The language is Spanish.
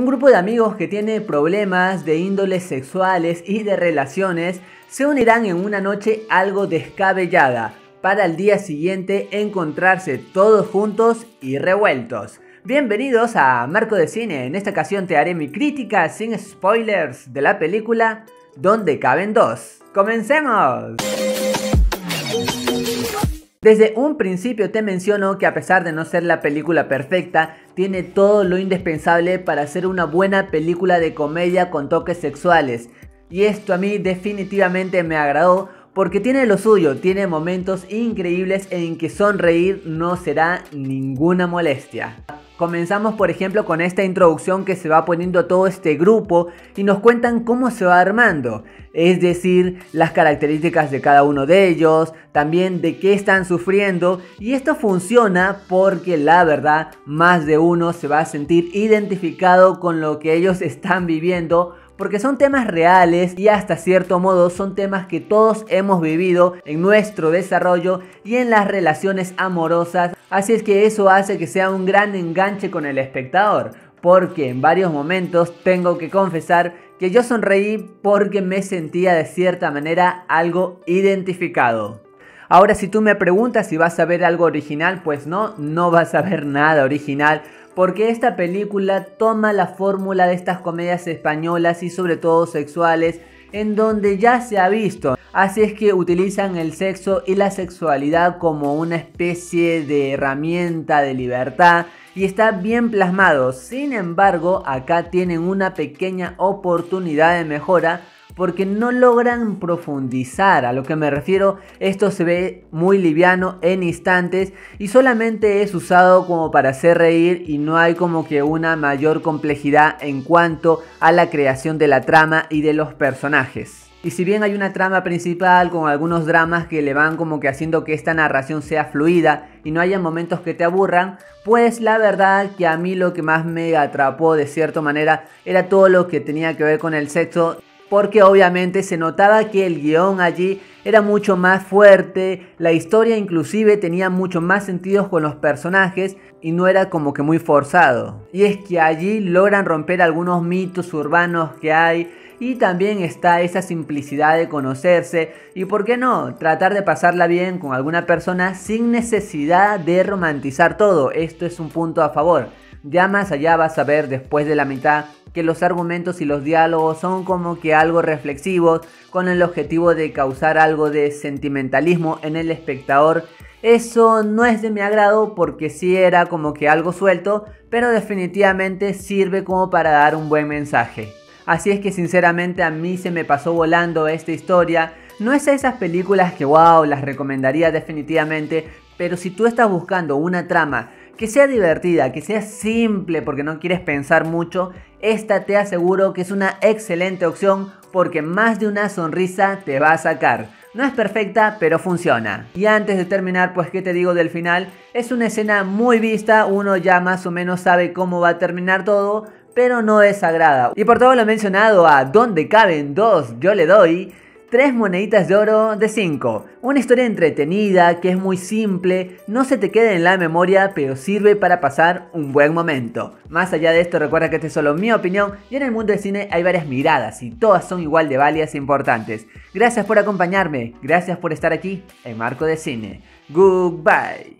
Un grupo de amigos que tiene problemas de índoles sexuales y de relaciones se unirán en una noche algo descabellada para al día siguiente encontrarse todos juntos y revueltos. Bienvenidos a Marco de Cine. En esta ocasión te haré mi crítica sin spoilers de la película Donde Caben Dos. ¡Comencemos! Desde un principio te menciono que a pesar de no ser la película perfecta, tiene todo lo indispensable para ser una buena película de comedia con toques sexuales. Y esto a mí definitivamente me agradó porque tiene lo suyo, tiene momentos increíbles en que sonreír no será ninguna molestia. Comenzamos por ejemplo con esta introducción que se va poniendo todo este grupo y nos cuentan cómo se va armando, es decir, las características de cada uno de ellos, también de qué están sufriendo, y esto funciona porque la verdad más de uno se va a sentir identificado con lo que ellos están viviendo, porque son temas reales y hasta cierto modo son temas que todos hemos vivido en nuestro desarrollo y en las relaciones amorosas. Así es que eso hace que sea un gran enganche con el espectador, porque en varios momentos tengo que confesar que yo sonreí porque me sentía de cierta manera algo identificado. Ahora, si tú me preguntas si vas a ver algo original, pues no vas a ver nada original, porque esta película toma la fórmula de estas comedias españolas y sobre todo sexuales, en donde ya se ha visto. Así es que utilizan el sexo y la sexualidad como una especie de herramienta de libertad y está bien plasmado. Sin embargo, acá tienen una pequeña oportunidad de mejora porque no logran profundizar. A lo que me refiero, esto se ve muy liviano en instantes y solamente es usado como para hacer reír y no hay como que una mayor complejidad en cuanto a la creación de la trama y de los personajes. Y si bien hay una trama principal con algunos dramas que le van como que haciendo que esta narración sea fluida y no haya momentos que te aburran, pues la verdad que a mí lo que más me atrapó de cierta manera era todo lo que tenía que ver con el sexo, porque obviamente se notaba que el guión allí era mucho más fuerte, la historia inclusive tenía mucho más sentido con los personajes y no era como que muy forzado. Y es que allí logran romper algunos mitos urbanos que hay y también está esa simplicidad de conocerse y por qué no, tratar de pasarla bien con alguna persona sin necesidad de romantizar todo. Esto es un punto a favor. Ya más allá vas a ver después de la mitad que los argumentos y los diálogos son como que algo reflexivos con el objetivo de causar algo de sentimentalismo en el espectador. Eso no es de mi agrado porque sí era como que algo suelto, pero definitivamente sirve como para dar un buen mensaje. Así es que sinceramente a mí se me pasó volando esta historia. No es esas películas que wow, las recomendaría definitivamente, pero si tú estás buscando una trama que sea divertida, que sea simple porque no quieres pensar mucho, esta te aseguro que es una excelente opción porque más de una sonrisa te va a sacar. No es perfecta, pero funciona. Y antes de terminar, pues qué te digo del final, es una escena muy vista, uno ya más o menos sabe cómo va a terminar todo, pero no desagrada. Y por todo lo mencionado a Donde Caben Dos, yo le doy 3 moneditas de oro de 5. Una historia entretenida que es muy simple, no se te queda en la memoria, pero sirve para pasar un buen momento. Más allá de esto, recuerda que esta es solo mi opinión y en el mundo del cine hay varias miradas y todas son igual de válidas e importantes. Gracias por acompañarme, gracias por estar aquí en Marco de Cine. Goodbye.